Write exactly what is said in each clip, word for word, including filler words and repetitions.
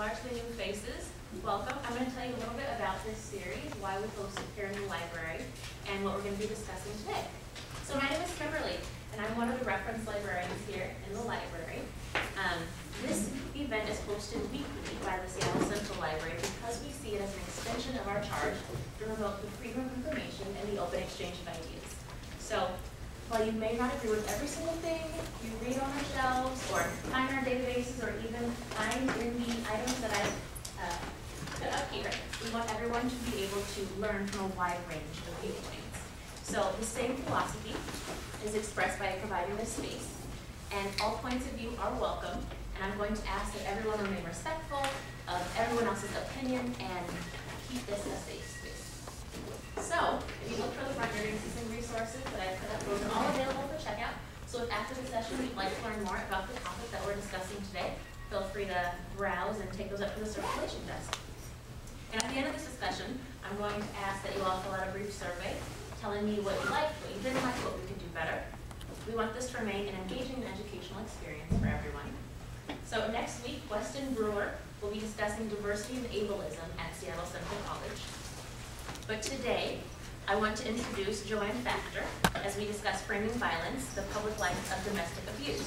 largely new faces, welcome. I'm going to tell you a little bit about this series, why we host it here in the library, and what we're going to be discussing today. So my name is Kimberly, and I'm one of the reference librarians here in the library. Um, this event is hosted weekly by the Seattle Central Library because we see it as an extension of our charge to promote the freedom of information and the open exchange of ideas. So while you may not agree with every single thing you read on our shelves, or find our databases, or even find in the items that I uh, put up here, we want everyone to be able to learn from a wide range of viewpoints. So the same philosophy is expressed by providing this space, and all points of view are welcome. And I'm going to ask that everyone remain respectful of everyone else's opinion and keep this a safe space. So if you look for the front, you're going to see some resources that I put up. Those are all available for checkout. So if after the session you'd like to learn more about the topic that we're discussing today, feel free to browse and take those up to the circulation desk. And at the end of this discussion, I'm going to ask that you all fill out a brief survey telling me what you liked, what you didn't like, what we can do better. We want this to remain an engaging and educational experience for everyone. So next week, Weston Brewer will be discussing diversity and ableism at Seattle Central College. But today, I want to introduce Joanne Factor as we discuss Framing Violence, the Public Life of Domestic Abuse.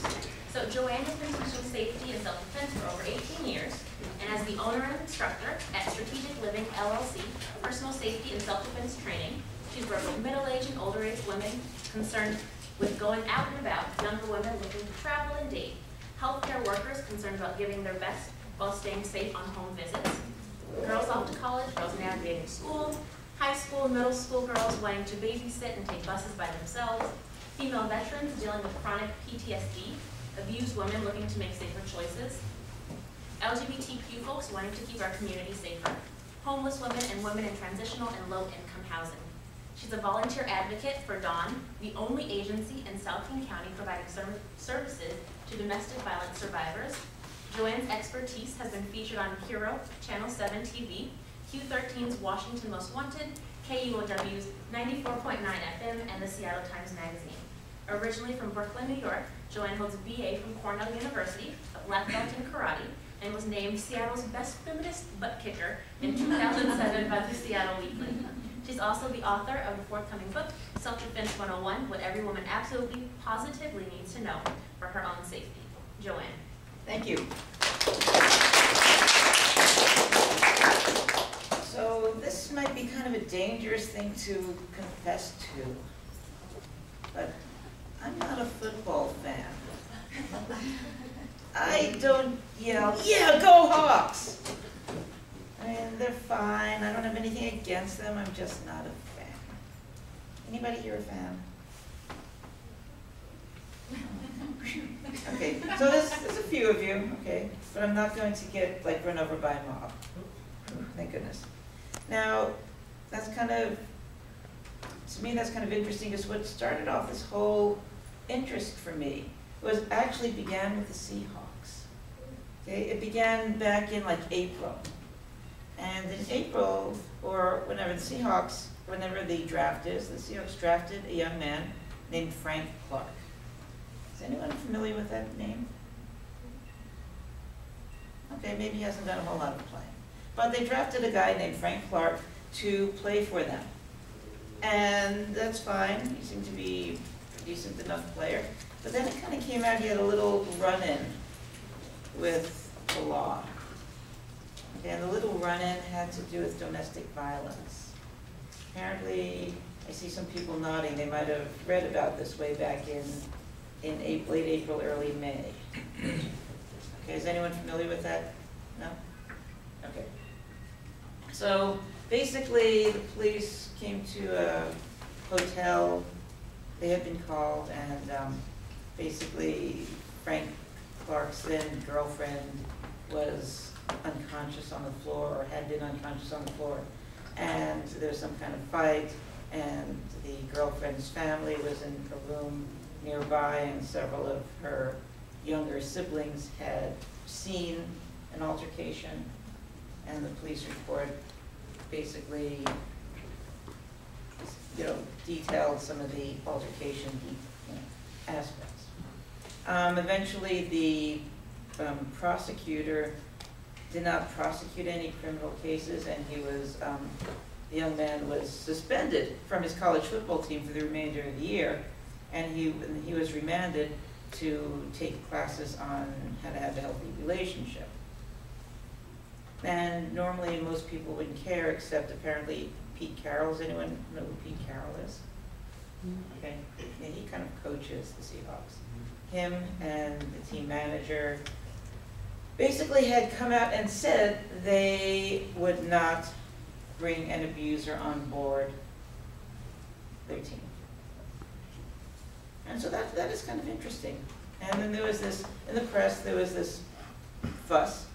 So Joanne has been teaching safety and self-defense for over eighteen years, and as the owner and instructor at Strategic Living, L L C, personal safety and self-defense training, she's worked with middle-aged and older-age women concerned with going out and about, younger women looking to travel and date, healthcare workers concerned about giving their best while staying safe on home visits, girls off to college, girls navigating school, high school, middle school girls wanting to babysit and take buses by themselves, female veterans dealing with chronic P T S D, abused women looking to make safer choices, L G B T Q folks wanting to keep our community safer, homeless women and women in transitional and low-income housing. She's a volunteer advocate for Dawn, the only agency in South King County providing ser services to domestic violence survivors. Joanne's expertise has been featured on Kiro Channel seven T V, Q thirteen's Washington Most Wanted, K U O W's ninety-four point nine F M, and the Seattle Times Magazine. Originally from Brooklyn, New York, Joanne holds a B A from Cornell University, a black belt in karate, and was named Seattle's best feminist butt kicker in two thousand seven by the Seattle Weekly. She's also the author of the forthcoming book, Self-Defense one oh one, What Every Woman Absolutely, Positively Needs to Know for Her Own Safety. Joanne. Thank you. So this might be kind of a dangerous thing to confess to, but I'm not a football fan. I don't yell, yeah, go Hawks! I mean, they're fine. I don't have anything against them. I'm just not a fan. Anybody here a fan? Okay, so there's, there's a few of you, okay? But I'm not going to get, like, run over by a mob. Thank goodness. Now, that's kind of, to me, that's kind of interesting, because what started off this whole interest for me was actually began with the Seahawks. Okay, it began back in, like, April. And in April, or whenever the Seahawks, whenever the draft is, the Seahawks drafted a young man named Frank Clark. Is anyone familiar with that name? Okay, maybe he hasn't done a whole lot of playing. But they drafted a guy named Frank Clark to play for them. And that's fine, he seemed to be a decent enough player. But then it kind of came out he had a little run-in with the law. And the little run-in had to do with domestic violence. Apparently, I see some people nodding. They might have read about this way back in, in April, late April, early May. Okay, is anyone familiar with that? No? Okay. So basically, the police came to a hotel. They had been called, and um, basically, Frank Clark's then girlfriend was unconscious on the floor, or had been unconscious on the floor, and there's some kind of fight, and the girlfriend's family was in a room nearby, and several of her younger siblings had seen an altercation, and the police report basically, you know, detailed some of the altercation you know, aspects. Um, eventually, the um, prosecutor did not prosecute any criminal cases, and he was, um, the young man was suspended from his college football team for the remainder of the year, and he, and he was remanded to take classes on how to have a healthy relationship. And normally most people wouldn't care, except apparently Pete Carroll. Does anyone know who Pete Carroll is? Okay, yeah, he kind of coaches the Seahawks. Him and the team manager basically had come out and said they would not bring an abuser on board their team. And so that, that is kind of interesting. And then there was this, in the press, there was this fuss.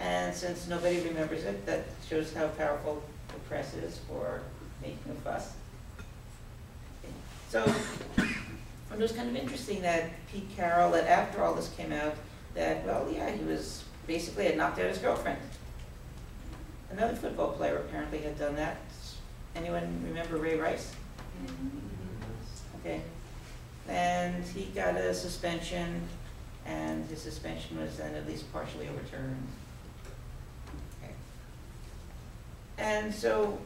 And since nobody remembers it, that shows how powerful the press is for making a fuss. So it was kind of interesting that Pete Carroll, that after all this came out, that, well, yeah, he was basically had knocked out his girlfriend. Another football player apparently had done that. Anyone remember Ray Rice? Okay. And he got a suspension, and his suspension was then at least partially overturned. Okay. And so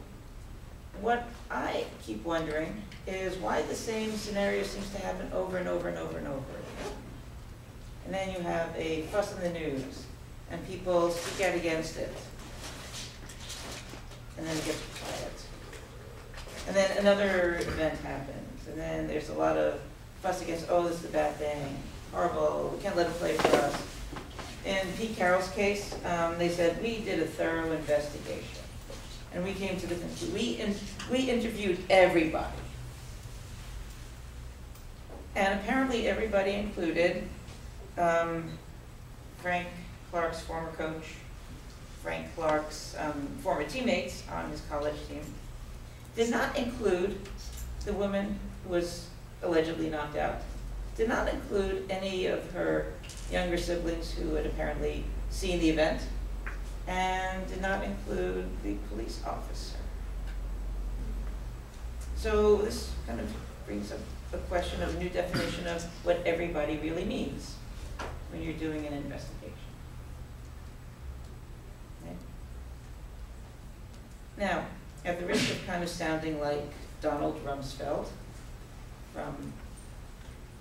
what I keep wondering is why the same scenario seems to happen over and over and over and over again. And then you have a fuss in the news, and people speak out against it. And then it gets quiet. And then another event happens, and then there's a lot of fuss against, oh, this is a bad thing, horrible, we can't let it play for us. In Pete Carroll's case, um, they said, we did a thorough investigation. And we came to the conclusion, we, in, we interviewed everybody. And apparently everybody included um, Frank Clark's former coach, Frank Clark's um, former teammates on his college team. Did not include the woman who was allegedly knocked out. Did not include any of her younger siblings who had apparently seen the event, and did not include the police officer. So this kind of brings up the question of a new definition of what everybody really means when you're doing an investigation. Okay. Now, at the risk of kind of sounding like Donald Rumsfeld from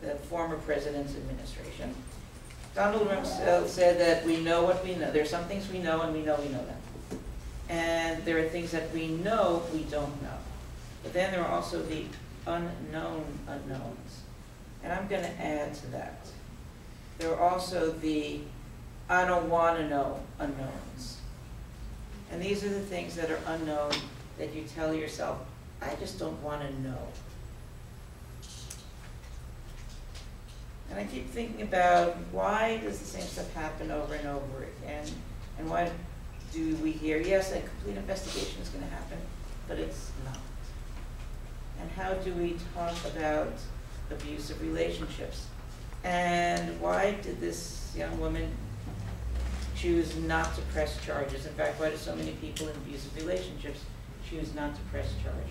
the former president's administration, Donald Rumsfeld said that we know what we know. There are some things we know, and we know we know them. And there are things that we know we don't know. But then there are also the unknown unknowns. And I'm going to add to that. There are also the I don't want to know unknowns. And these are the things that are unknown that you tell yourself, I just don't want to know. And I keep thinking about why does the same stuff happen over and over again? And why do we hear, yes, a complete investigation is going to happen, but it's not. And how do we talk about abusive relationships? And why did this young woman choose not to press charges? In fact, why do so many people in abusive relationships choose not to press charges?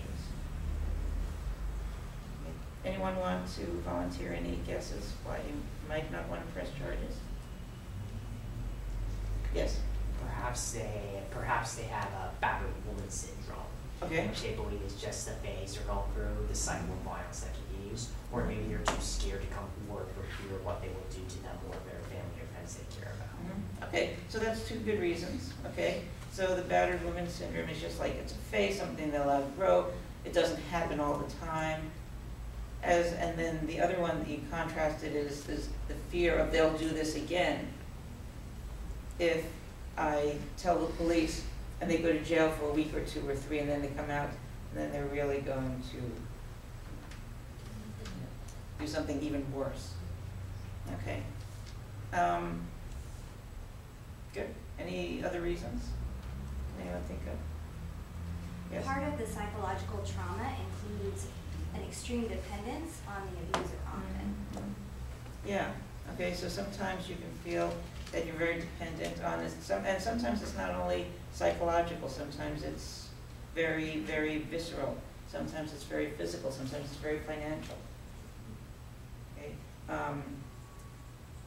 Anyone want to volunteer any guesses why you might not want to press charges? Yes? Perhaps they, perhaps they have a battered woman syndrome, okay, which they believe is just a phase or not through the cycle of violence that can be used, or maybe they're too scared to come forward for fear of what they will do to them or their family or friends they care about. Mm-hmm. Okay, so that's two good reasons, okay? So the battered woman syndrome is just like it's a phase, something they'll outgrow, it doesn't happen all the time. As, and then the other one that you contrasted is, is the fear of they'll do this again. If I tell the police and they go to jail for a week or two or three and then they come out and then they're really going to do something even worse. Okay. Um, good. Any other reasons? Anyone think of? Yes? Part of the psychological trauma includes an extreme dependence on the abuser often. Mm-hmm. Yeah, okay, so sometimes you can feel that you're very dependent on this, some, and sometimes it's not only psychological, sometimes it's very, very visceral, sometimes it's very physical, sometimes it's very financial. Okay. Um,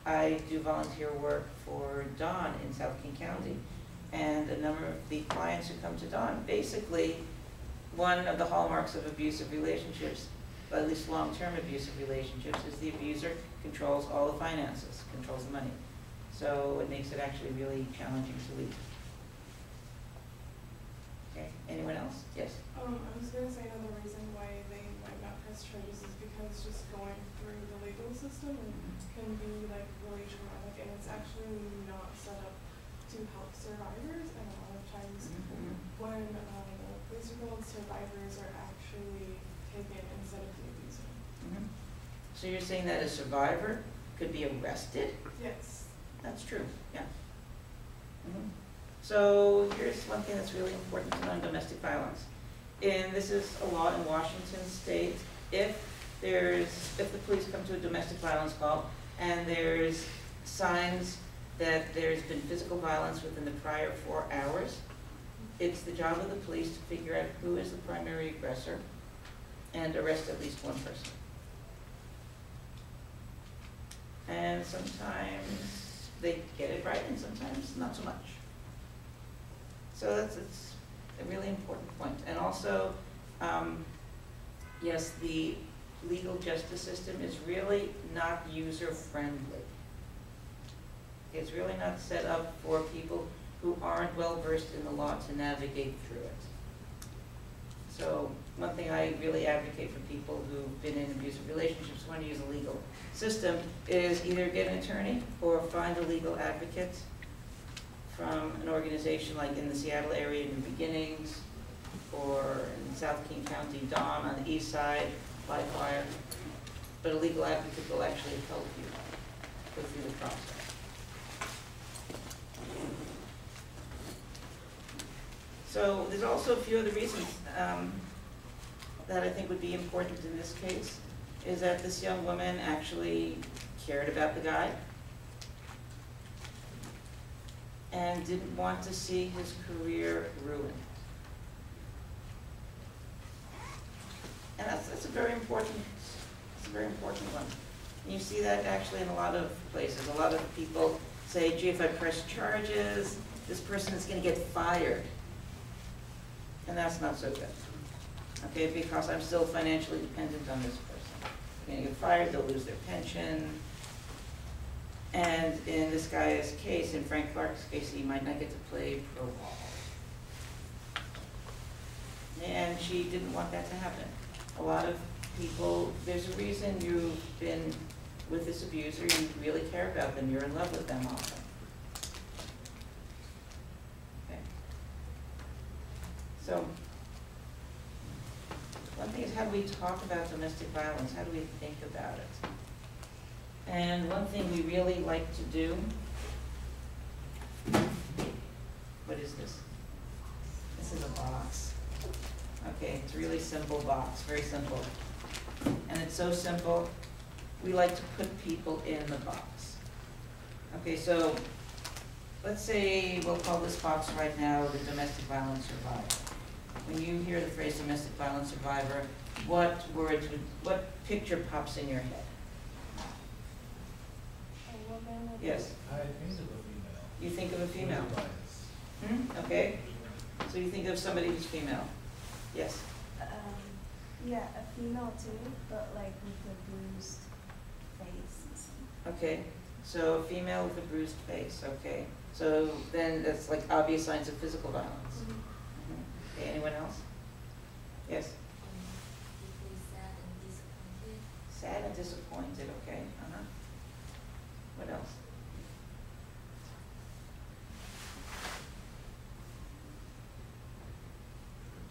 I do volunteer work for Dawn in South King County, and a number of the clients who come to Dawn, basically one of the hallmarks of abusive relationships, but at least long-term abusive relationships, is the abuser controls all the finances, controls the money. So it makes it actually really challenging to leave. Okay, anyone else? Yes? Um, I was going to say another reason why they might not press charges is because just going through the legal system can be like really traumatic, and it's actually not set up to help survivors, and a lot of times mm-hmm. when um, police world, survivors are actually taken instead of the abuser. Mm-hmm. So you're saying that a survivor could be arrested? Yes. That's true, yeah. Mm-hmm. So here's one thing that's really important to know in domestic violence. And this is a law in Washington state. If there's, if the police come to a domestic violence call and there's signs that there's been physical violence within the prior four hours, it's the job of the police to figure out who is the primary aggressor and arrest at least one person. And sometimes they get it right and sometimes not so much. So that's it's a really important point. And also, um, yes, the legal justice system is really not user-friendly. It's really not set up for people who aren't well-versed in the law to navigate through it. So one thing I really advocate for people who've been in abusive relationships who want to use a legal system is either get an attorney or find a legal advocate from an organization like in the Seattle area, New Beginnings, or in South King County, Dawn, on the east side, Livewire. But a legal advocate will actually help you go through the process. So there's also a few other reasons um, that I think would be important in this case, is that this young woman actually cared about the guy and didn't want to see his career ruined. And that's, that's a very important, that's a very important one. And you see that actually in a lot of places. A lot of people say, gee, if I press charges, this person is going to get fired. And that's not so good, okay? Because I'm still financially dependent on this person. They're gonna get fired, they'll lose their pension. And in this guy's case, in Frank Clark's case, he might not get to play pro ball. And she didn't want that to happen. A lot of people, there's a reason you've been with this abuser, you really care about them, you're in love with them often. So one thing is, how do we talk about domestic violence? How do we think about it? And one thing we really like to do, what is this? This is a box. Okay, it's a really simple box, very simple. And it's so simple, we like to put people in the box. Okay, so let's say we'll call this box right now the domestic violence survivor. When you hear the phrase domestic violence survivor, what words, would, what picture pops in your head? A woman. Yes? I think of a female. You think of a female? Hmm? Okay. So you think of somebody who's female? Yes? Um, yeah, a female too, but like with a bruised face. Okay. So a female with a bruised face. Okay. So then that's like obvious signs of physical violence. Mm-hmm. Okay, anyone else? Yes? Sad and disappointed. Sad and disappointed, okay. Uh-huh. What else?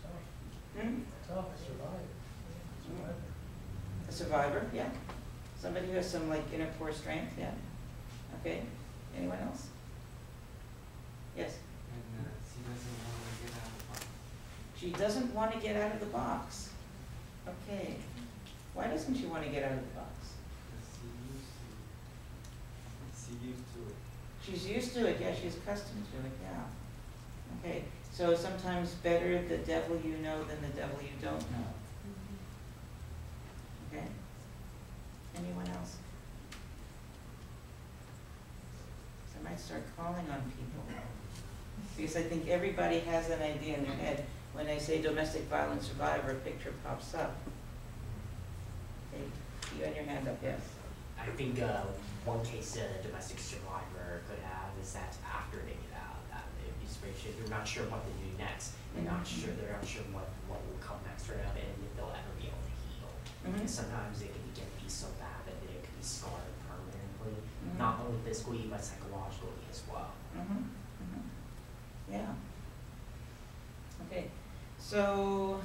Tough. Hmm? Tough, a survivor. A survivor. A survivor, yeah. Somebody who has some like inner core strength, yeah. Okay, anyone else? Yes? And, uh, she doesn't want to get out of the box. She doesn't want to get out of the box. Okay. Why doesn't she want to get out of the box? Because she used to, she used to it. She's used to it, yeah, she's accustomed to it, yeah. Okay, so sometimes better the devil you know than the devil you don't know. Mm-hmm. Okay? Anyone else? I start calling on people. Because I think everybody has an idea in their head. When I say domestic violence survivor, a picture pops up. Okay, you had your hand up, yes? I think uh, one case that a domestic survivor could have is that after they get out of that abuse relationship, they're not sure what they do next. They're not sure, they're not sure what, what will come next for them and if they'll ever be able to heal. Mm-hmm. And sometimes it can get be so bad that they can be scarred permanently, mm-hmm. not only physically, but psychologically as well. Mm-hmm. Mm-hmm. Yeah. Okay. So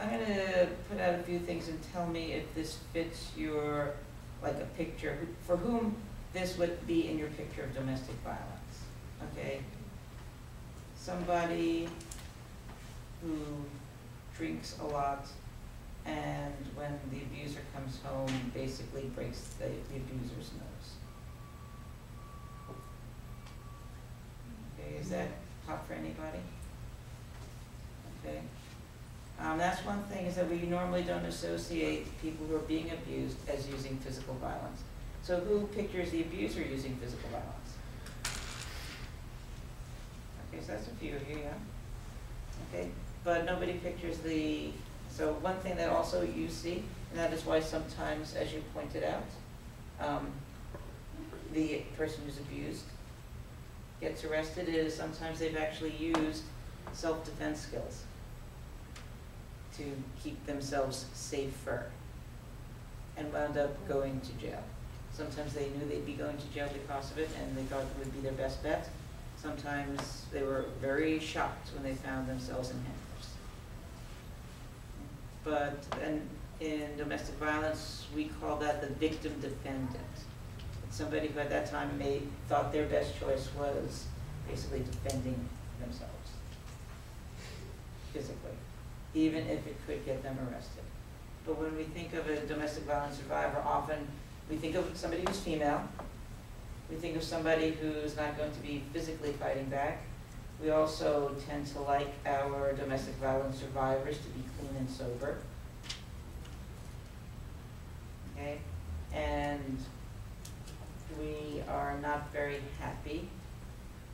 I'm going to put out a few things and tell me if this fits your, like a picture, for whom this would be in your picture of domestic violence. Okay? Somebody who drinks a lot and when the abuser comes home, basically breaks the, the abuser's nose. Okay, is that pop for anybody? Okay. Um, that's one thing is that we normally don't associate people who are being abused as using physical violence. So who pictures the abuser using physical violence? Okay, so that's a few of you, yeah. Okay, but nobody pictures the, so one thing that also you see, and that is why sometimes, as you pointed out, um, the person who's abused gets arrested is sometimes they've actually used self-defense skills to keep themselves safer and wound up going to jail. Sometimes they knew they'd be going to jail because of it and they thought it would be their best bet. Sometimes they were very shocked when they found themselves in handcuffs. But and in domestic violence, we call that the victim dependent. It's somebody who at that time may thought their best choice was basically defending themselves physically, even if it could get them arrested. But when we think of a domestic violence survivor, often we think of somebody who's female, we think of somebody who's not going to be physically fighting back. We also tend to like our domestic violence survivors to be clean and sober. Okay? And we are not very happy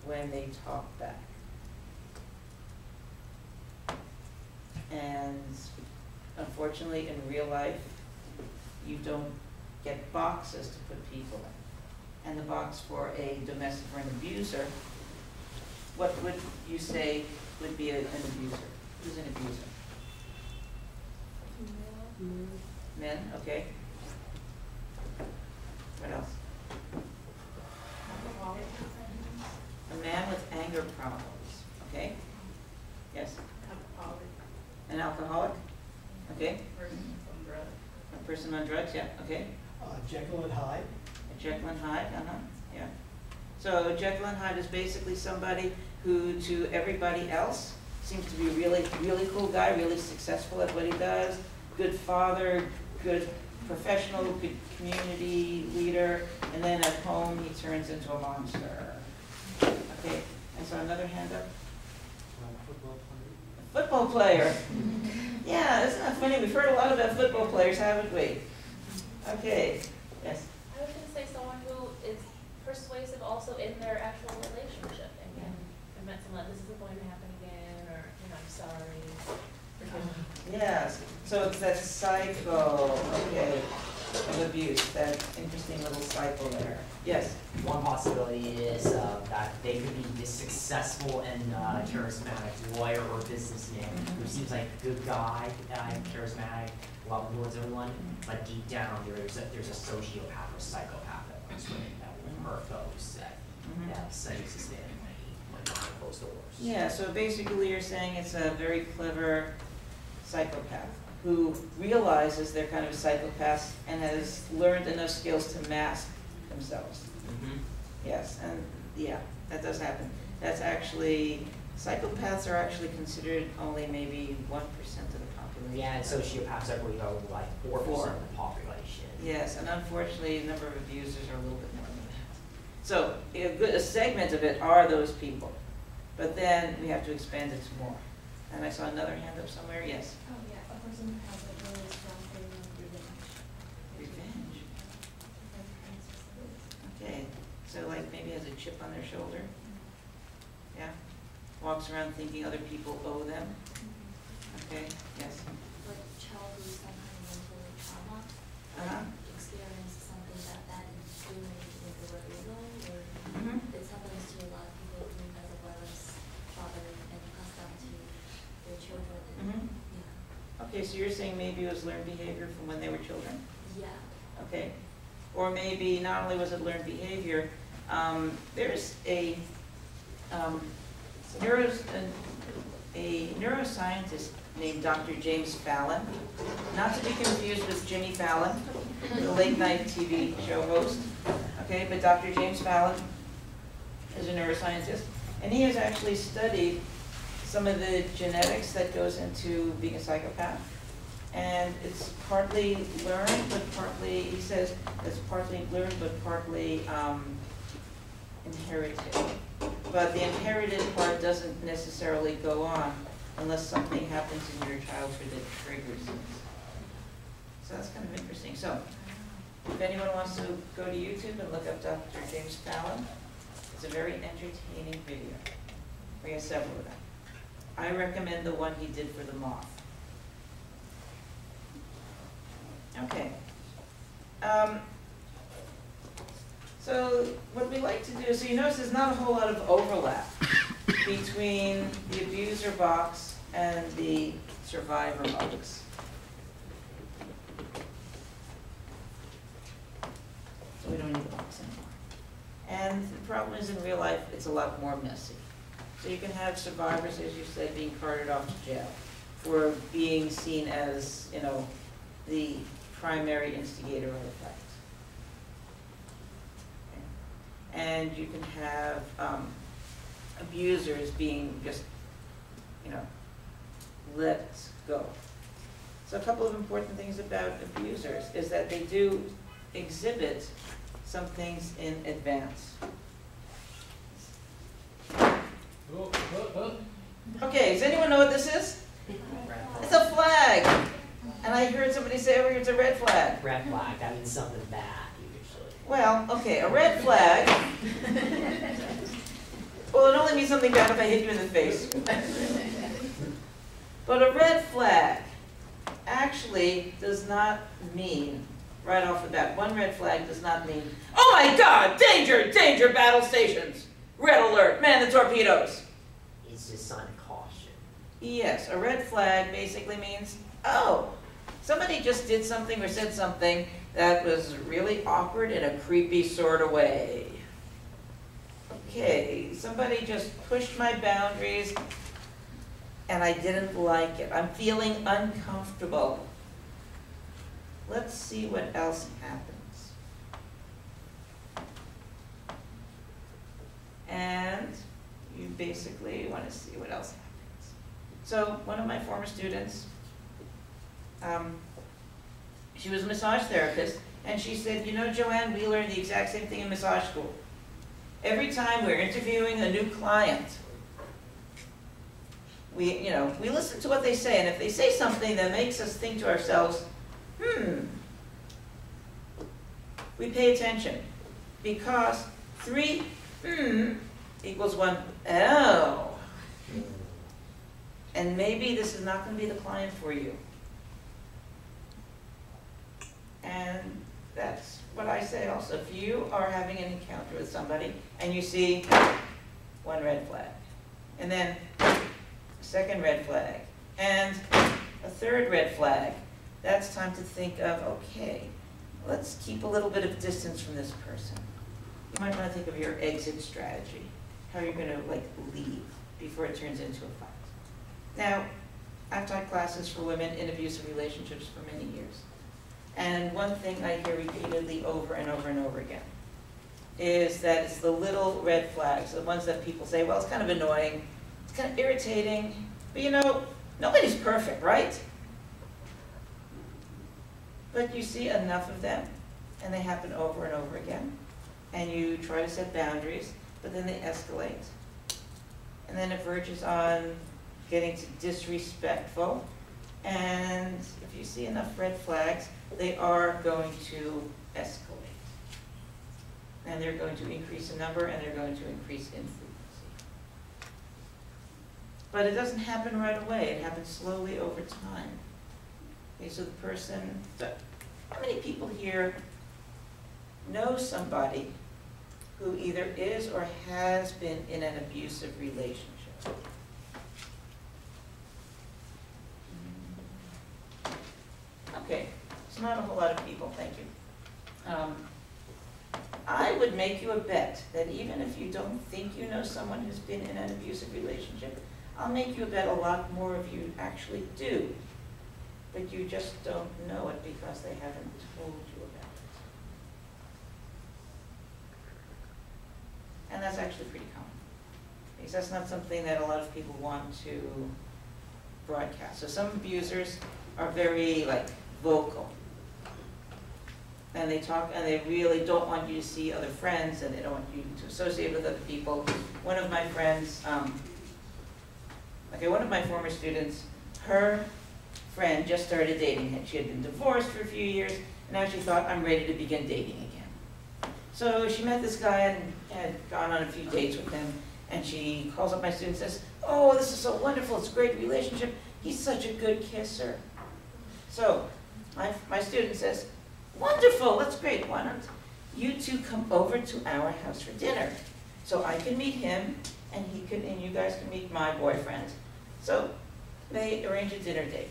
when they talk back. And unfortunately, in real life, you don't get boxes to put people in. And the box for a domestic or an abuser, what would you say would be a, an abuser? Who's an abuser? Men. Men, okay. What else? A man with anger problems, okay? Yes? An alcoholic? Okay. A person on drugs. A person on drugs, yeah, okay. Uh, Jekyll and Hyde. A Jekyll and Hyde, uh-huh, yeah. So Jekyll and Hyde is basically somebody who, to everybody else, seems to be a really, really cool guy, really successful at what he does, good father, good professional, good community leader, and then at home he turns into a monster. Okay, and so another hand up. Football Football player. Yeah, isn't that funny? We've heard a lot about football players, haven't we? Okay. Yes? I was going to say someone who is persuasive also in their actual relationship. I mean, I met someone, this isn't going to happen again, or, you know, I'm sorry. Um, yes. So it's that cycle, okay, of abuse, that interesting little cycle there. Yes? One possibility is uh, that they could be this successful and uh, charismatic lawyer or businessman who seems like a good guy, uh, charismatic, love towards everyone, but deep down there's a, there's a sociopath or psychopath that runs with it, that will hurt those that have such existence when they close doors. Yeah, so basically you're saying it's a very clever psychopath who realizes they're kind of a psychopath and has learned enough skills to mask themselves. Mm-hmm. Yes, and yeah, that does happen. That's actually, psychopaths are actually considered only maybe one percent of the population. Yeah, and sociopaths are like four percent of the population. Yes, and unfortunately, the number of abusers are a little bit more than that. So a, good, a segment of it are those people, but then we have to expand it to more. And I saw another hand up somewhere, yes? Oh, yeah, a person who has a really strong feeling of revenge. Revenge? Okay, So like maybe has a chip on their shoulder. Yeah. Walks around thinking other people owe them. Okay, yes. Like a child who's some kind of mental trauma uh-huh. experiences something that bad and doing anything for what reason, or mm-hmm. This happens to a lot of people as a wireless father and passed down to their children. Mm-hmm. Yeah. Okay, so you're saying maybe it was learned behavior from when they were children? Yeah. Okay. Or maybe not only was it learned behavior, um, there's a um, neuros a, a neuroscientist named Doctor James Fallon, not to be confused with Jimmy Fallon, the late night T V show host. Okay, but Doctor James Fallon is a neuroscientist, and he has actually studied some of the genetics that goes into being a psychopath. And it's partly learned, but partly, he says, it's partly learned, but partly um, inherited. But the inherited part doesn't necessarily go on unless something happens in your childhood that triggers it. So that's kind of interesting. So if anyone wants to go to YouTube and look up Doctor James Fallon, it's a very entertaining video. We have several of them. I recommend the one he did for the moth. Okay. Um, so what we like to do, so you notice there's not a whole lot of overlap between the abuser box and the survivor box. So we don't need the box anymore. And the problem is in real life, it's a lot more messy. So you can have survivors, as you say, being carted off to jail for being seen as, you know, the primary instigator of the fact. Okay. And you can have um, abusers being just, you know, let go. So a couple of important things about abusers is that they do exhibit some things in advance. Okay, does anyone know what this is? It's a flag. And I heard somebody say, oh, it's a red flag. Red flag, that means something bad, usually. Well, okay, a red flag. Well, it only means something bad if I hit you in the face. But a red flag actually does not mean, right off the bat, one red flag does not mean, oh my God, danger, danger, battle stations, red alert, man, the torpedoes. It's just a sign of caution. Yes, a red flag basically means, oh, somebody just did something or said something that was really awkward in a creepy sort of way. Okay, somebody just pushed my boundaries and I didn't like it. I'm feeling uncomfortable. Let's see what else happens. And you basically want to see what else happens. So one of my former students, Um, she was a massage therapist, and she said, you know, Joanne, we learned the exact same thing in massage school. Every time we're interviewing a new client, we, you know, we listen to what they say, and if they say something that makes us think to ourselves, hmm, we pay attention, because three hmm equals one oh, and maybe this is not going to be the client for you. And that's what I say also. If you are having an encounter with somebody and you see one red flag, and then a second red flag, and a third red flag, that's time to think of, okay, let's keep a little bit of distance from this person. You might want to think of your exit strategy, how you're going to like leave before it turns into a fight. Now, I've taught classes for women in abusive relationships for many years. And one thing I hear repeatedly over and over and over again is that it's the little red flags, the ones that people say, well, it's kind of annoying, it's kind of irritating, but you know, nobody's perfect, right? But you see enough of them, and they happen over and over again, and you try to set boundaries, but then they escalate. And then it verges on getting to disrespectful, and if you see enough red flags, they are going to escalate. and they're going to increase in number, and they're going to increase in frequency. But it doesn't happen right away. It happens slowly over time. Okay, so the person, so how many people here know somebody who either is or has been in an abusive relationship? Okay, it's not a whole lot of people, thank you. Um, I would make you a bet that even if you don't think you know someone who's been in an abusive relationship, I'll make you a bet a lot more of you actually do, but you just don't know it because they haven't told you about it. And that's actually pretty common, because that's not something that a lot of people want to broadcast. So some abusers are very like vocal, and they talk, and they really don't want you to see other friends, and they don't want you to associate with other people. One of my friends, um, okay, one of my former students, her friend just started dating him. She had been divorced for a few years, and now she thought, I'm ready to begin dating again. So she met this guy and had gone on a few dates with him, and she calls up my student and says, oh, this is so wonderful, it's a great relationship. He's such a good kisser. So my, my student says, wonderful, that's great, why don't you two come over to our house for dinner? So I can meet him, and he can, and you guys can meet my boyfriend. So they arrange a dinner date,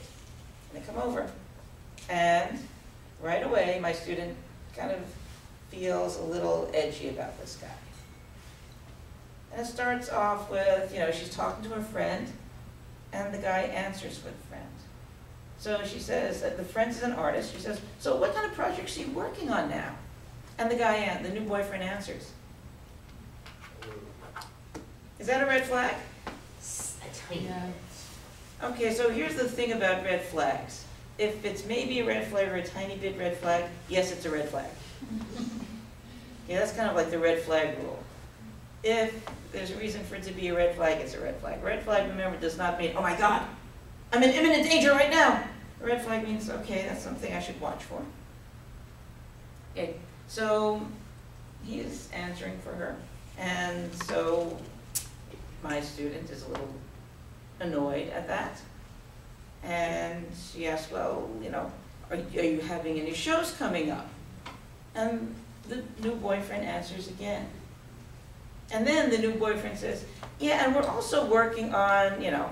and they come over. And right away, my student kind of feels a little edgy about this guy. And it starts off with, you know, she's talking to her friend, and the guy answers with friend. So she says, that the friend is an artist. She says, so what kind of project is he working on now? And the guy, the new boyfriend answers. Is that a red flag? I tell you. Okay, so here's the thing about red flags. If it's maybe a red flag or a tiny bit red flag, yes, it's a red flag. Yeah, that's kind of like the red flag rule. If there's a reason for it to be a red flag, it's a red flag. Red flag, remember, does not mean, oh my God, I'm in imminent danger right now. A red flag means, okay, that's something I should watch for. Okay, so he is answering for her. And so my student is a little annoyed at that. And she asks, well, you know, are, are you having any shows coming up? And the new boyfriend answers again. And then the new boyfriend says, yeah, and we're also working on, you know,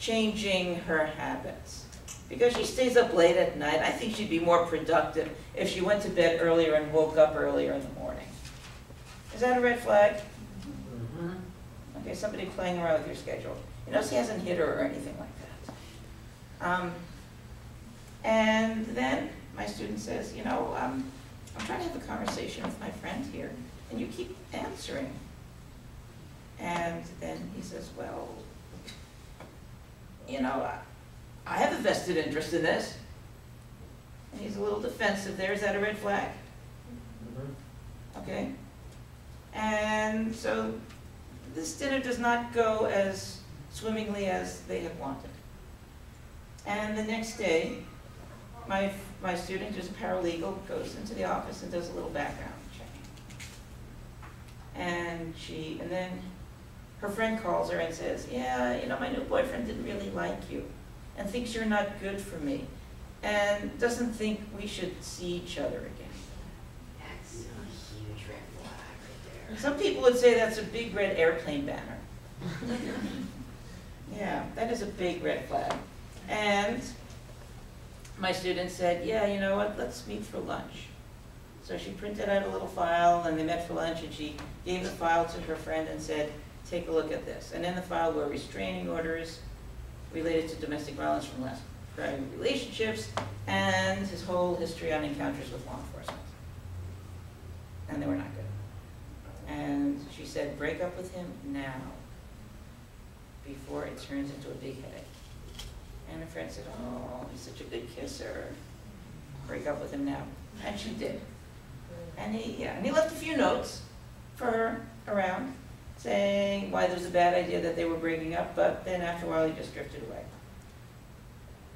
changing her habits. Because she stays up late at night, I think she'd be more productive if she went to bed earlier and woke up earlier in the morning. Is that a red flag? Mm-hmm. Okay, somebody playing around with your schedule. You notice he hasn't hit her or anything like that. Um, and then my student says, you know, um, I'm trying to have a conversation with my friend here, and you keep answering. And then he says, well, you know, I have a vested interest in this. And he's a little defensive there. Is that a red flag? Mm-hmm. Okay. And so this dinner does not go as swimmingly as they have wanted. And the next day, my, my student, who's a paralegal, goes into the office and does a little background check. And she, and then her friend calls her and says, yeah, you know, my new boyfriend didn't really like you and thinks you're not good for me and doesn't think we should see each other again. That's a huge red flag right there. Some people would say that's a big red airplane banner. Yeah, that is a big red flag. And my student said, yeah, you know what, let's meet for lunch. So she printed out a little file, and they met for lunch, and she gave the file to her friend and said, take a look at this. And in the file were restraining orders related to domestic violence from last private relationships and his whole history on encounters with law enforcement. And they were not good. And she said, break up with him now before it turns into a big headache. And her friend said, oh, he's such a good kisser. Break up with him now. And she did. And he, yeah, and he left a few notes for her around, saying why it was a bad idea that they were breaking up, but then after a while he just drifted away.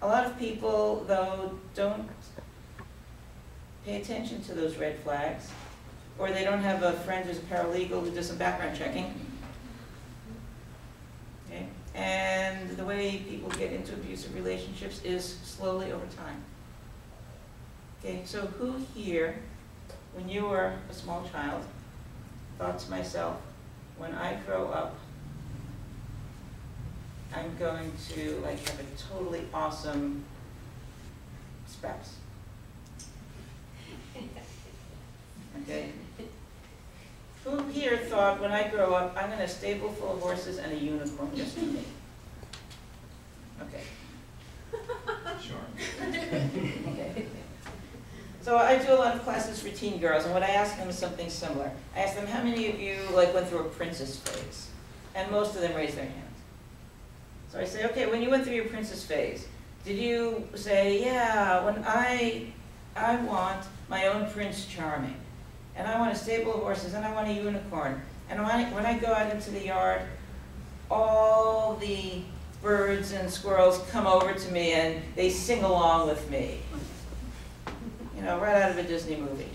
A lot of people, though, don't pay attention to those red flags or they don't have a friend who's a paralegal who does some background checking. Okay? And the way people get into abusive relationships is slowly over time. Okay, so who here, when you were a small child, thought to myself, when I grow up, I'm going to like have a totally awesome spouse? Okay. Who here thought, when I grow up, I'm going to have a stable full of horses and a unicorn just for me? Okay. Sure. Okay. So I do a lot of classes for teen girls, and what I ask them is something similar. I ask them, how many of you like went through a princess phase? And most of them raise their hand. So I say, okay, when you went through your princess phase, did you say, yeah, when I, I want my own Prince Charming, and I want a stable of horses, and I want a unicorn, and when I, when I go out into the yard, all the birds and squirrels come over to me and they sing along with me, you know, right out of a Disney movie.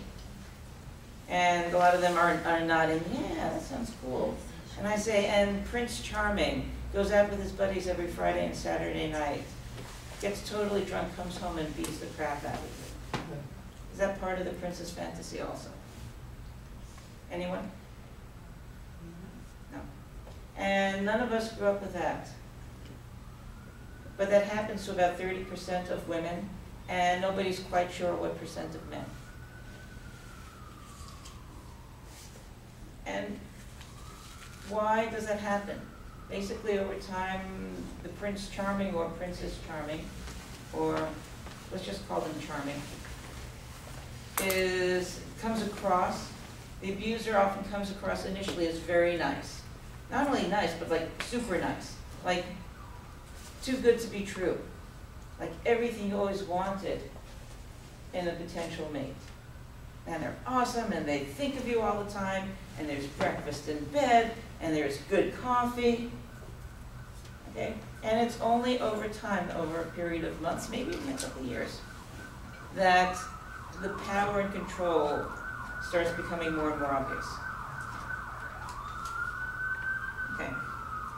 And a lot of them are, are nodding, yeah, that sounds cool. And I say, and Prince Charming goes out with his buddies every Friday and Saturday night, gets totally drunk, comes home and beats the crap out of you. Is that part of the princess fantasy also? Anyone? No. And none of us grew up with that. But that happens to about thirty percent of women, and nobody's quite sure what percent of men. And why does that happen? Basically, over time, the Prince Charming or Princess Charming, or let's just call them charming, is comes across. The abuser often comes across initially as very nice. Not only nice, but like super nice. Like too good to be true. Like everything you always wanted in a potential mate. And they're awesome, and they think of you all the time, and there's breakfast in bed, and there's good coffee. Okay? And it's only over time, over a period of months, maybe even a couple of years, that the power and control starts becoming more and more obvious. Okay,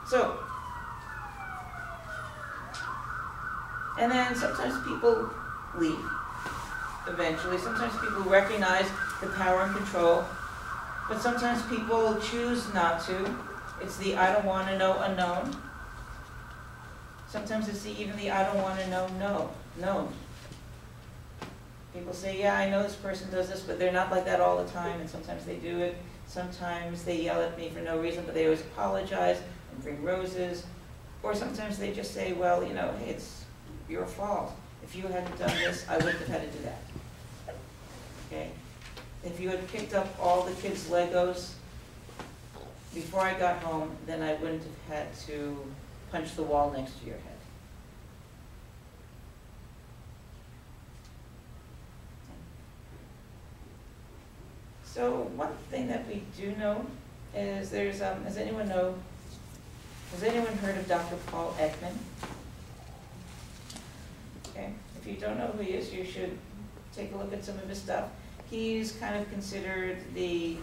so, and then sometimes people leave, eventually. Sometimes people recognize the power and control, but sometimes people choose not to. It's the I don't want to know unknown. Sometimes it's the, even the I don't want to know no, known. People say, yeah, I know this person does this, but they're not like that all the time, and sometimes they do it. Sometimes they yell at me for no reason, but they always apologize and bring roses. Or sometimes they just say, well, you know, hey, it's your fault. If you hadn't done this, I wouldn't have had to do that. Okay? If you had picked up all the kids' Legos before I got home, then I wouldn't have had to punch the wall next to your head. So one thing that we do know is there's, um, does anyone know, has anyone heard of Doctor Paul Ekman? Okay, if you don't know who he is, you should take a look at some of his stuff. He's kind of considered the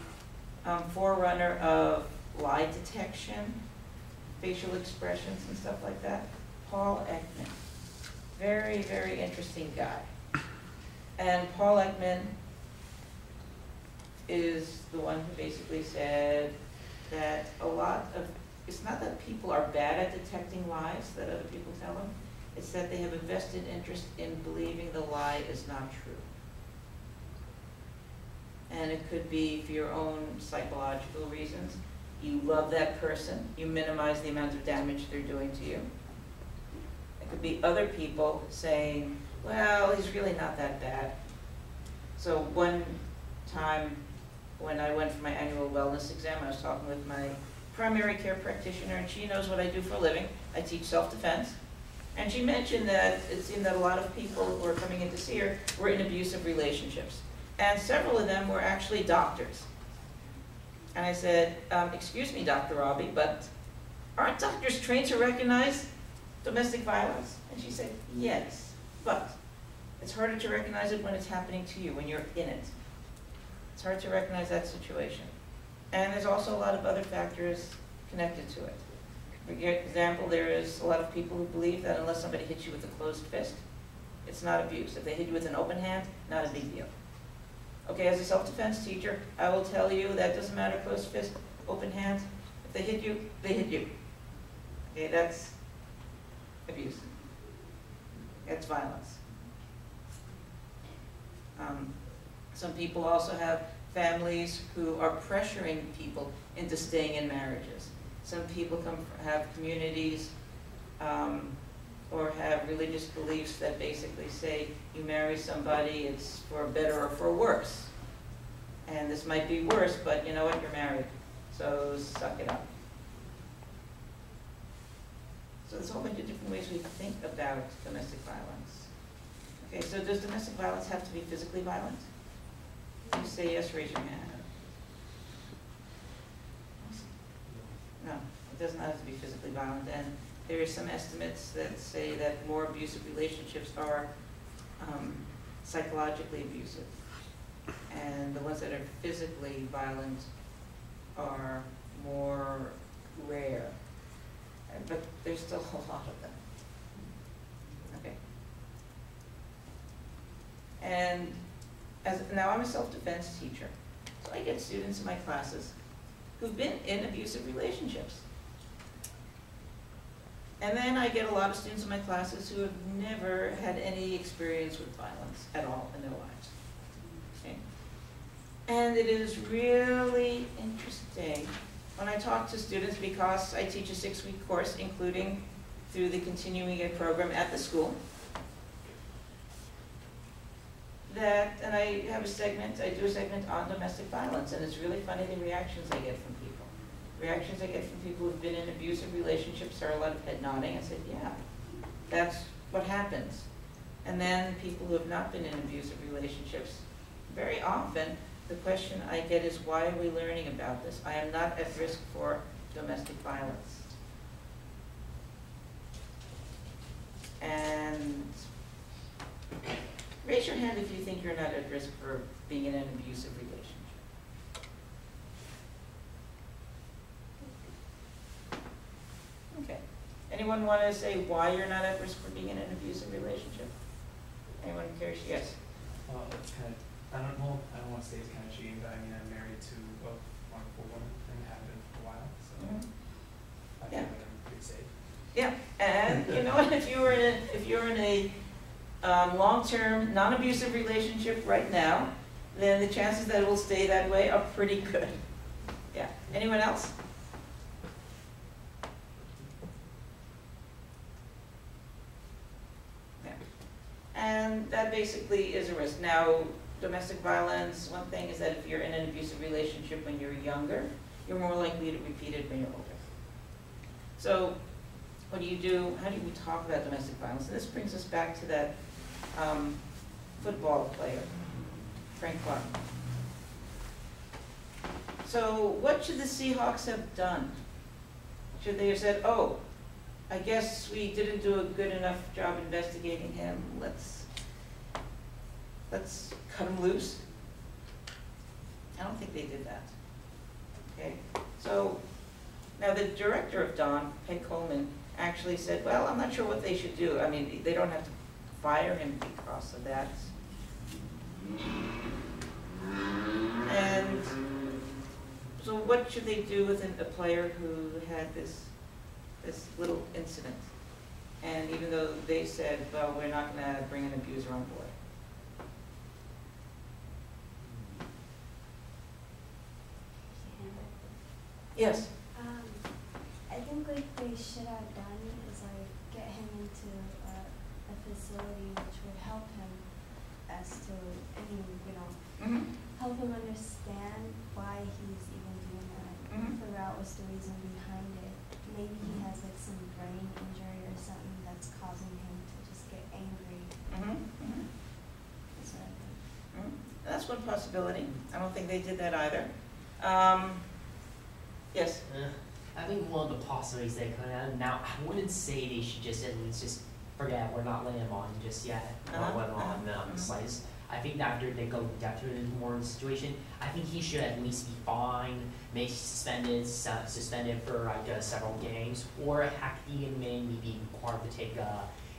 um, forerunner of lie detection, facial expressions and stuff like that. Paul Ekman, very, very interesting guy. And Paul Ekman is the one who basically said that a lot of, it's not that people are bad at detecting lies that other people tell them, it's that they have a vested interest in believing the lie is not true. And it could be for your own psychological reasons. You love that person, you minimize the amount of damage they're doing to you. It could be other people saying, well, he's really not that bad. So one time, when I went for my annual wellness exam, I was talking with my primary care practitioner, and she knows what I do for a living. I teach self-defense. And she mentioned that it seemed that a lot of people who were coming in to see her were in abusive relationships. And several of them were actually doctors. And I said, um, excuse me, Doctor Robbie, but aren't doctors trained to recognize domestic violence? And she said, yes, but it's harder to recognize it when it's happening to you, when you're in it. It's hard to recognize that situation. And there's also a lot of other factors connected to it. For example, there is a lot of people who believe that unless somebody hits you with a closed fist, it's not abuse. If they hit you with an open hand, not a big deal. Okay, as a self-defense teacher, I will tell you that doesn't matter, closed fist, open hand. If they hit you, they hit you. Okay, that's abuse. That's violence. Um, some people also have families who are pressuring people into staying in marriages. Some people come from, have communities um, or have religious beliefs that basically say you marry somebody, it's for better or for worse. And this might be worse, but you know what, you're married, so suck it up. So there's a whole bunch of different ways we think about domestic violence. Okay, so does domestic violence have to be physically violent? If you say yes, raise your hand. No, it does not have to be physically violent. And there are some estimates that say that more abusive relationships are um, psychologically abusive. And the ones that are physically violent are more rare. But there's still a lot of them. Okay. And as, now I'm a self-defense teacher. So I get students in my classes who've been in abusive relationships. And then I get a lot of students in my classes who have never had any experience with violence at all in their lives. Okay. And it is really interesting when I talk to students, because I teach a six-week course, including through the continuing ed program at the school, that, and I have a segment, I do a segment on domestic violence, and it's really funny the reactions I get from people. Reactions I get from people who've been in abusive relationships are a lot of head nodding. I said, yeah, that's what happens. And then people who have not been in abusive relationships, very often the question I get is, why are we learning about this? I am not at risk for domestic violence. And raise your hand if you think you're not at risk for being in an abusive relationship. Okay. Anyone want to say why you're not at risk for being in an abusive relationship? Anyone curious? Yes. Well, it's kind of, I don't know, I don't want to say it's kind of cheating, but I mean, I'm married to a wonderful woman and have been for a while, so mm-hmm. I feel yeah. like I'm pretty safe. Yeah, and you know what, if you were in, if you're in a Um, long-term, non-abusive relationship right now, then the chances that it will stay that way are pretty good. Yeah. Anyone else? Yeah. And that basically is a risk. Now, domestic violence, one thing is that if you're in an abusive relationship when you're younger, you're more likely to repeat it when you're older. So, what do you do? How do we talk about domestic violence? And this brings us back to that Um, football player, Frank Clark. So what should the Seahawks have done? Should they have said, oh, I guess we didn't do a good enough job investigating him. Let's, let's cut him loose. I don't think they did that. Okay. So now the director of Dawn, Peg Coleman, actually said, well, I'm not sure what they should do. I mean, they don't have to fire him because of that. And so what should they do with an, a player who had this, this little incident? And even though they said, well, we're not going to bring an abuser on board. Yes? Um, I think what like, they should have done is like get him into facility which would help him as to, I mean, you know, mm-hmm. help him understand why he's even doing that, mm-hmm. figure out what's the reason behind it. Maybe he has like some brain injury or something that's causing him to just get angry. Mm-hmm. Mm-hmm. That's what I think. Mm-hmm. That's one possibility. I don't think they did that either. Um, yes? Uh, I think one of the possibilities that come out now, I wouldn't say they should just at least just forget, we're not laying him on just yet. Uh-huh. Not let him on uh-huh. no, mm-hmm. slice. I think Doctor Dicko, Doctor Moore's situation, I think he should at least be fined, maybe suspended, uh, suspended for like uh, several games, or Hackdean may be required to take uh,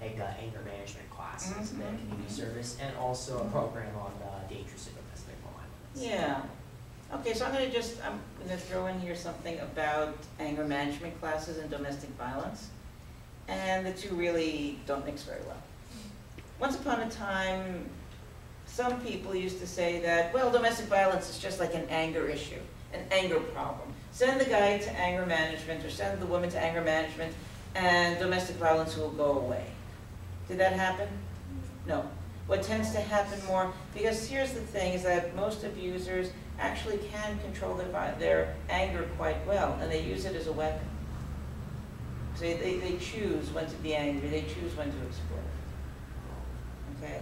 like, uh, anger management classes mm-hmm. in the community service, and also a program on uh, dangerous and domestic violence. Yeah. Okay, so I'm going to just I'm going to throw in here something about anger management classes and domestic violence, and the two really don't mix very well. Once upon a time, some people used to say that, well, domestic violence is just like an anger issue, an anger problem. Send the guy to anger management or send the woman to anger management and domestic violence will go away. Did that happen? No. What tends to happen more, because here's the thing, is that most abusers actually can control their, their anger quite well, and they use it as a weapon. So they, they choose when to be angry, they choose when to explode. Okay?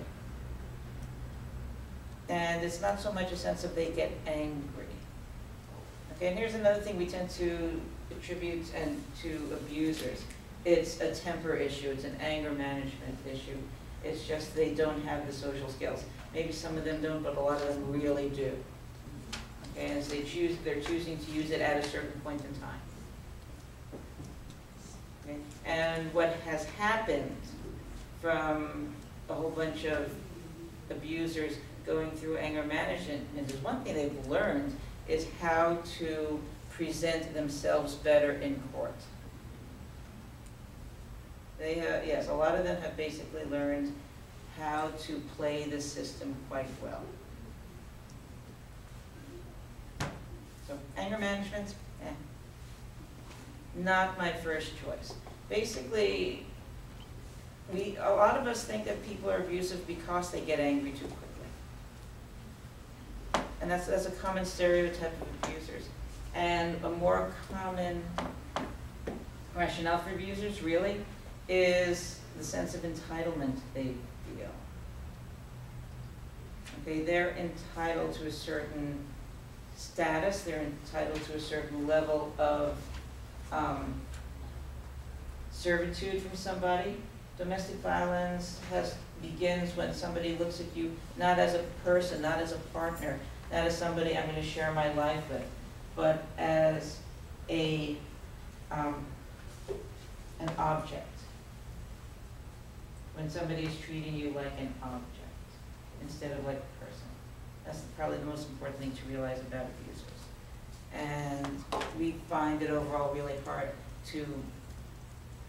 And it's not so much a sense of they get angry. Okay, and here's another thing we tend to attribute and to abusers. It's a temper issue, it's an anger management issue. It's just they don't have the social skills. Maybe some of them don't, but a lot of them really do. Okay, and so they choose, they're choosing to use it at a certain point in time. Okay? And what has happened from a whole bunch of abusers going through anger management, and there's one thing they've learned is how to present themselves better in court. They have, yes, a lot of them have basically learned how to play the system quite well. So anger management, eh, not my first choice. Basically, we a lot of us think that people are abusive because they get angry too quickly. And that's, that's a common stereotype of abusers. And a more common rationale for abusers, really, is the sense of entitlement they feel. Okay, they're entitled to a certain status, they're entitled to a certain level of um, servitude from somebody. Domestic violence has, begins when somebody looks at you not as a person, not as a partner, not as somebody I'm going to share my life with, but as a um, an object. When somebody's treating you like an object instead of like a person. That's probably the most important thing to realize about abusers. And we find it overall really hard to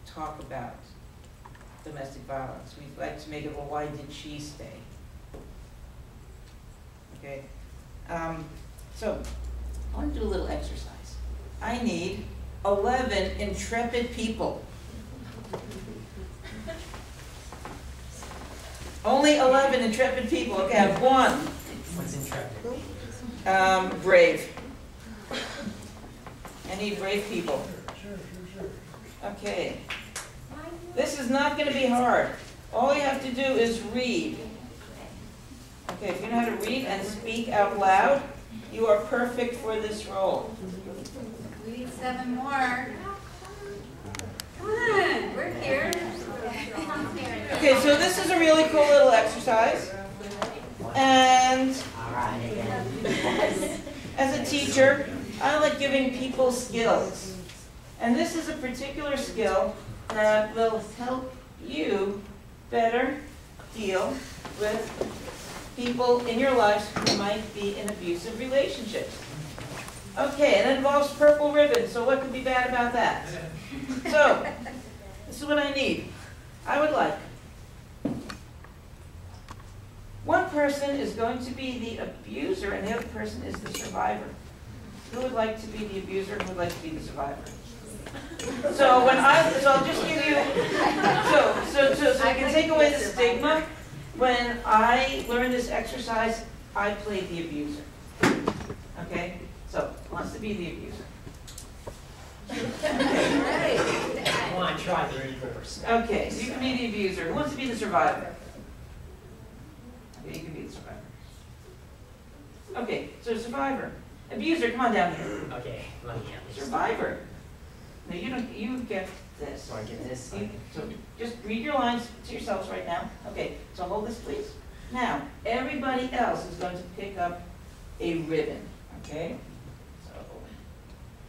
talk about domestic violence. We'd like to make it, well, why did she stay? Okay. Um, so, I want to do a little exercise. I need eleven intrepid people. Only eleven intrepid people. Okay, I have one. What's intrepid? Um, brave. I need brave people. Okay. This is not going to be hard. All you have to do is read. Okay, if you know how to read and speak out loud, you are perfect for this role. We need seven more. Come on, we're here. Okay, so this is a really cool little exercise. And as a teacher, I like giving people skills. And this is a particular skill that will help you better deal with people in your lives who might be in abusive relationships. Okay, and it involves purple ribbon, so what could be bad about that? So, this is what I need. I would like, one person is going to be the abuser and the other person is the survivor. Who would like to be the abuser and who would like to be the survivor? So when I, so I'll just give you, so, so, so, so I can take away the stigma. When I learned this exercise, I played the abuser. Okay? So, wants to be the abuser. Okay. I want to try the reverse. Okay, so you can be the abuser. Who wants to be the survivor? Okay, you can be the survivor. Okay, so survivor. Abuser, come on down here. Okay, let me out. Survivor. No, you don't. You get this. So I get this. You, so just read your lines to yourselves right now. Okay. So hold this, please. Now, everybody else is going to pick up a ribbon, okay? So,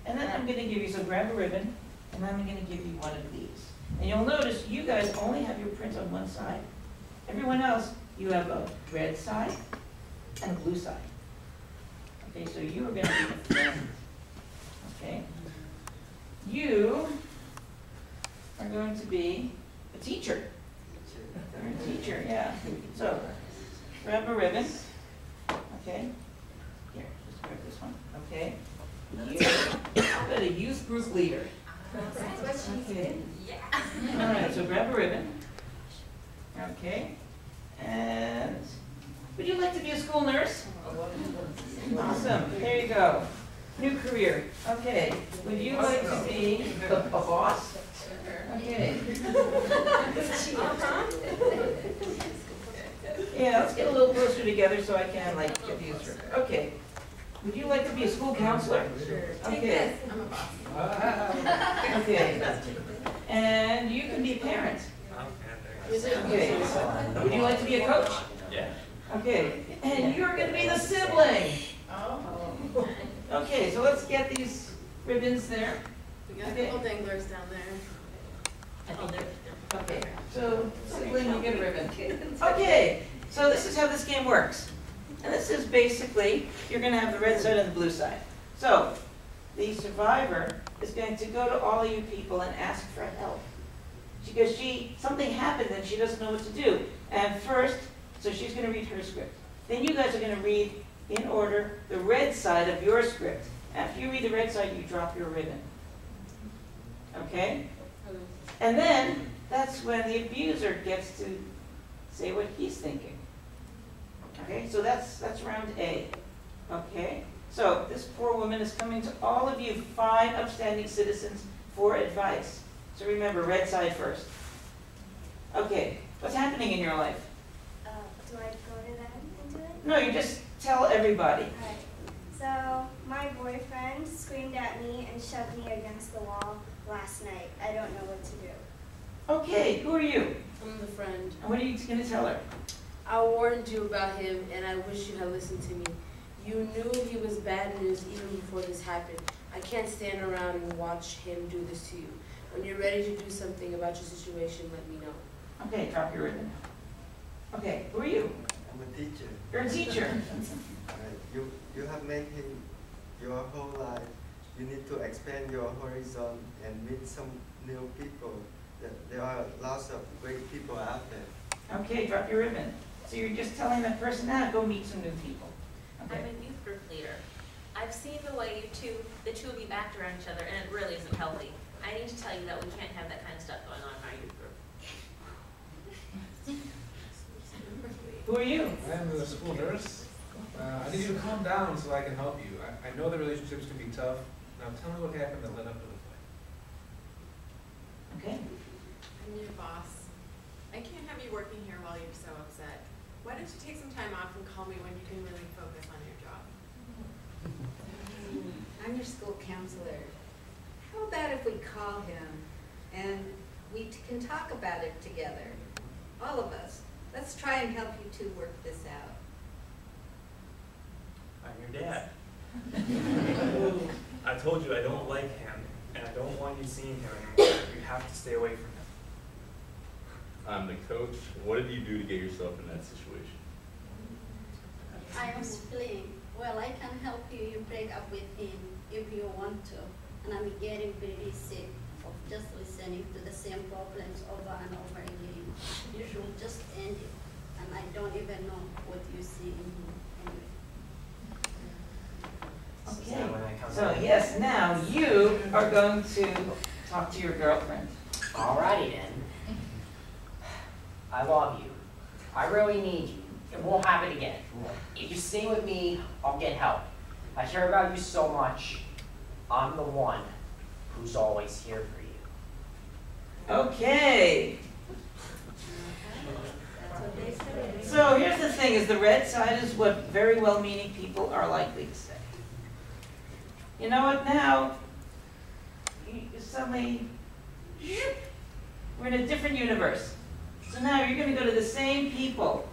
and then I'm going to give you, so grab a ribbon, and I'm going to give you one of these. And you'll notice you guys only have your print on one side. Everyone else, you have a red side and a blue side. Okay, so you are going to be the okay? You are going to be a teacher. Or a teacher, yeah. So, grab a ribbon, okay? Here, just grab this one, okay? You, how about a youth group leader? That's what she did. Yeah. All right, so grab a ribbon, okay? And would you like to be a school nurse? Awesome, there you go. New career. Okay, would you like to be a, a boss? Okay. Yeah, let's get a little closer together so I can like get these. Okay. Would you like to be a school counselor? Okay. I'm a boss. Okay. And you can be a parent. Okay. Would you like to be a coach? Yeah. Okay. And you're going to be the sibling. Oh. Okay, so let's get these ribbons there. We got a couple danglers down there. Oh, there. Okay, so sibling, you get a ribbon. Okay, so this is how this game works. And this is basically, you're going to have the red side and the blue side. So the survivor is going to go to all you people and ask for help. Because she, something happened and she doesn't know what to do. And first, so she's going to read her script. Then you guys are going to read in order the red side of your script. After you read the red side, you drop your ribbon. Okay? And then that's when the abuser gets to say what he's thinking. Okay? So that's that's round A. Okay? So this poor woman is coming to all of you fine upstanding citizens for advice. So remember, red side first. Okay. What's happening in your life? Uh, do I go to them and do it? No, you just tell everybody. All right. So my boyfriend screamed at me and shoved me against the wall last night. I don't know what to do. Okay, who are you? I'm the friend. And what are you going to tell her? I warned you about him, and I wish you had listened to me. You knew he was bad news even before this happened. I can't stand around and watch him do this to you. When you're ready to do something about your situation, let me know. Okay, drop your ribbon. Okay, who are you? I'm a teacher. You're a teacher. uh, you, you have made him your whole life. You need to expand your horizon and meet some new people. There are lots of great people out there. Okay, drop your ribbon. So you're just telling that person now, go meet some new people. Okay. I'm a youth group leader. I've seen the way you two, the two of you act around each other, and it really isn't healthy. I need to tell you that we can't have that kind of stuff going on in our youth group. Who are you? I'm the school nurse. Uh, I need you to calm down so I can help you. I, I know the relationships can be tough. Now tell me what happened that led up to the fight. Okay. I'm your boss. I can't have you working here while you're so upset. Why don't you take some time off and call me when you can really focus on your job? I'm your school counselor. How about if we call him and we t can talk about it together? All of us. Let's try and help you two work this out. I'm your dad. I told you I don't like him, and I don't want you seeing him anymore. You have to stay away from him. I'm the coach. What did you do to get yourself in that situation? I am splitting. Well, I can help you. You break up with him if you want to. And I'm getting very sick of just listening to the same problems over and over again. You should just end it. And I don't even know what you see in him anyway. Okay, so yes, now you are going to talk to your girlfriend. Alrighty then. I love you. I really need you. It won't happen again. If you stay with me, I'll get help. I care about you so much. I'm the one who's always here for you. Okay. So here's the thing, is the red side is what very well-meaning people are likely to say. You know what, now, you suddenly, we're in a different universe. So now you're going to go to the same people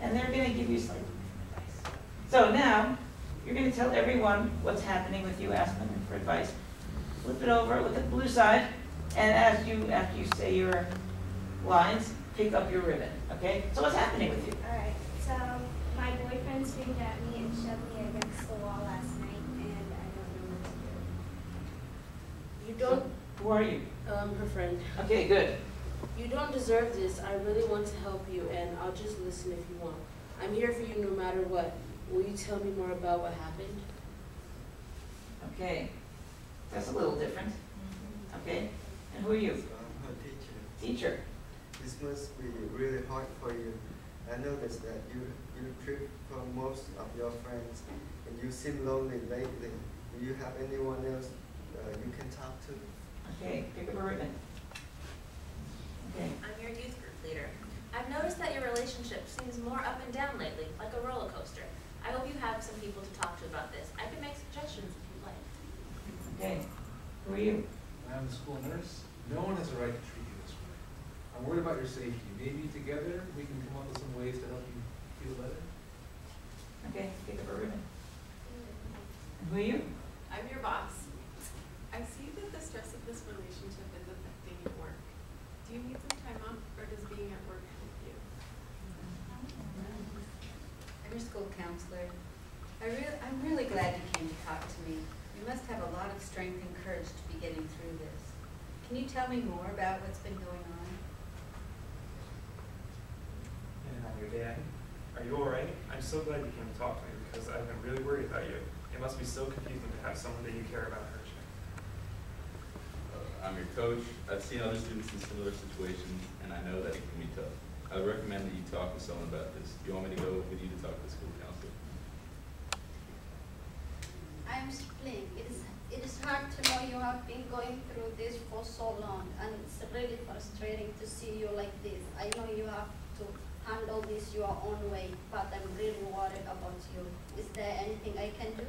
and they're going to give you sleep advice. So now, you're going to tell everyone what's happening with you, ask them for advice. Flip it over, look at the blue side, and as you, after you say your lines, pick up your ribbon, okay? So what's happening with you? All right, so my boyfriend screamed at me and shoved me against the wall last night, and I don't know what to do. You don't... So, who are you? Um, her friend. Okay, good. You don't deserve this. I really want to help you, and I'll just listen if you want. I'm here for you no matter what. Will you tell me more about what happened? Okay. That's a little different. Mm-hmm. Okay. And who are you? I'm her teacher. Teacher. This must be really hard for you. I noticed that you you trip from most of your friends, and you seem lonely lately. Do you have anyone else uh, you can talk to? Okay. Pick up a ribbon. Okay. I'm your youth group leader. I've noticed that your relationship seems more up and down lately, like a roller coaster. I hope you have some people to talk to about this. I can make suggestions if you'd like. Okay. Who are you? I'm the school nurse. No one has a right to treat you this way. I'm worried about your safety. Maybe together we can come up with some ways to help you feel better. Okay. Pick up a ribbon. And who are you? I'm your boss. I see that the stress of this relationship is affecting your work. Do you need some time off, or does being at work help you? I'm your school counselor. I re I'm really glad you came to talk to me. You must have a lot of strength and courage to be getting through this. Can you tell me more about what's been going on? And I'm your dad. Are you all right? I'm so glad you came to talk to me because I've been really worried about you. It must be so confusing to have someone that you care about hurt you. I'm your coach. I've seen other students in similar situations, and I know that it can be tough. I would recommend that you talk with someone about this. Do you want me to go with you to talk to the school counselor? I'm struggling. It is, it is hard to know you have been going through this for so long, and it's really frustrating to see you like this. I know you have to handle this your own way, but I'm really worried about you. Is there anything I can do?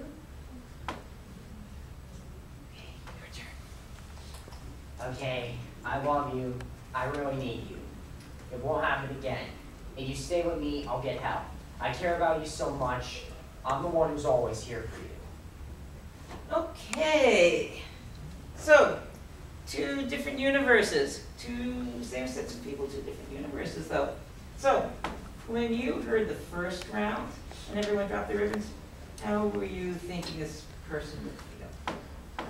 Okay, I love you. I really need you. It won't happen again. If you stay with me, I'll get help. I care about you so much. I'm the one who's always here for you. Okay. So, two different universes. Two same sets of people, two different universes, though. So, when you heard the first round and everyone dropped their ribbons, how were you thinking this person would feel?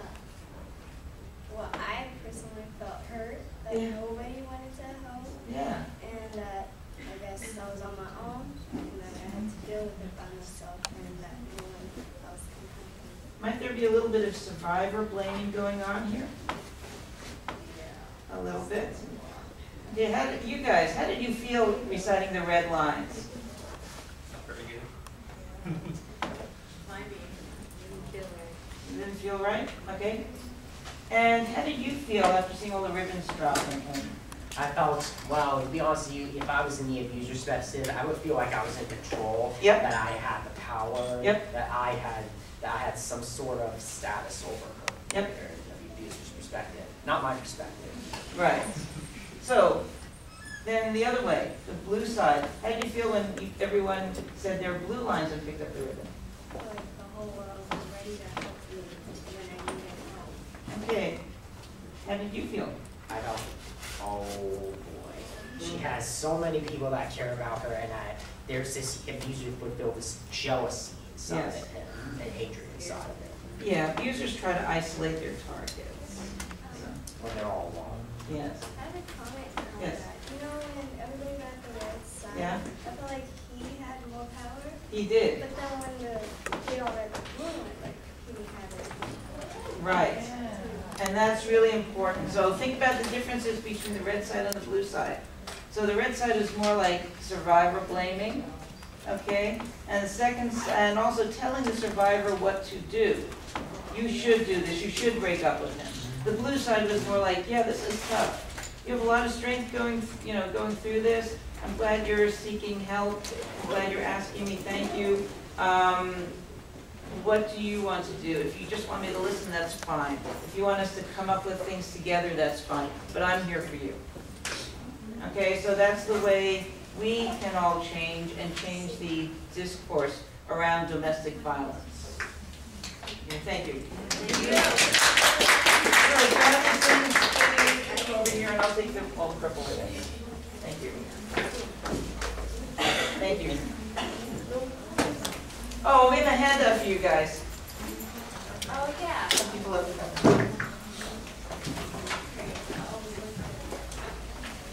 Well, I personally felt hurt that yeah. nobody wanted to help. Yeah. And uh, I guess I was on my own, and then I had to deal with it by myself, and that no one else can help me. Might there be a little bit of survivor blaming going on here? Yeah. A little bit. Yeah. How did you guys? How did you feel reciting the red lines? Not very good. Might be. Didn't feel right. You didn't feel right. Okay. And how did you feel after seeing all the ribbons dropping? I felt, well, to be honest with you, if I was in the abuser's perspective, I would feel like I was in control. Yep. That I had the power. Yep. That I had, that I had some sort of status over her. Yep. The abuser's perspective, not my perspective. Right. So, then the other way, the blue side. How did you feel when you, everyone said their blue lines and picked up the ribbon? Like the whole world was ready to help me when I needed help. Okay. How did you feel? I felt, oh boy. She has so many people that care about her, and I, there's this abuser would feel this jealousy inside yes. of it and, and hatred inside of it. Yeah, abusers try to isolate their targets. So. When they're all alone. Yes. I have a comment on yes. that. You know, when everybody got the red side, yeah. I felt like he had more power. He did. But then when the kid all read the blue one, like, he had it. Right. Yeah. And that's really important. So think about the differences between the red side and the blue side. So the red side is more like survivor blaming, okay? And the second, and also telling the survivor what to do. You should do this. You should break up with him. The blue side was more like, yeah, this is tough. You have a lot of strength going, you know, going through this. I'm glad you're seeking help. I'm glad you're asking me. Thank you. Um, What do you want to do? If you just want me to listen, that's fine. If you want us to come up with things together, that's fine. But I'm here for you. Okay, so that's the way we can all change and change the discourse around domestic violence. Yeah, thank you. Thank you. Yeah. So, Jonathan, over here, and I'll take the all the purple away. Thank you. Thank you. Oh, we have a hand up for you guys. Oh, yeah. Some people have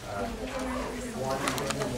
uh, one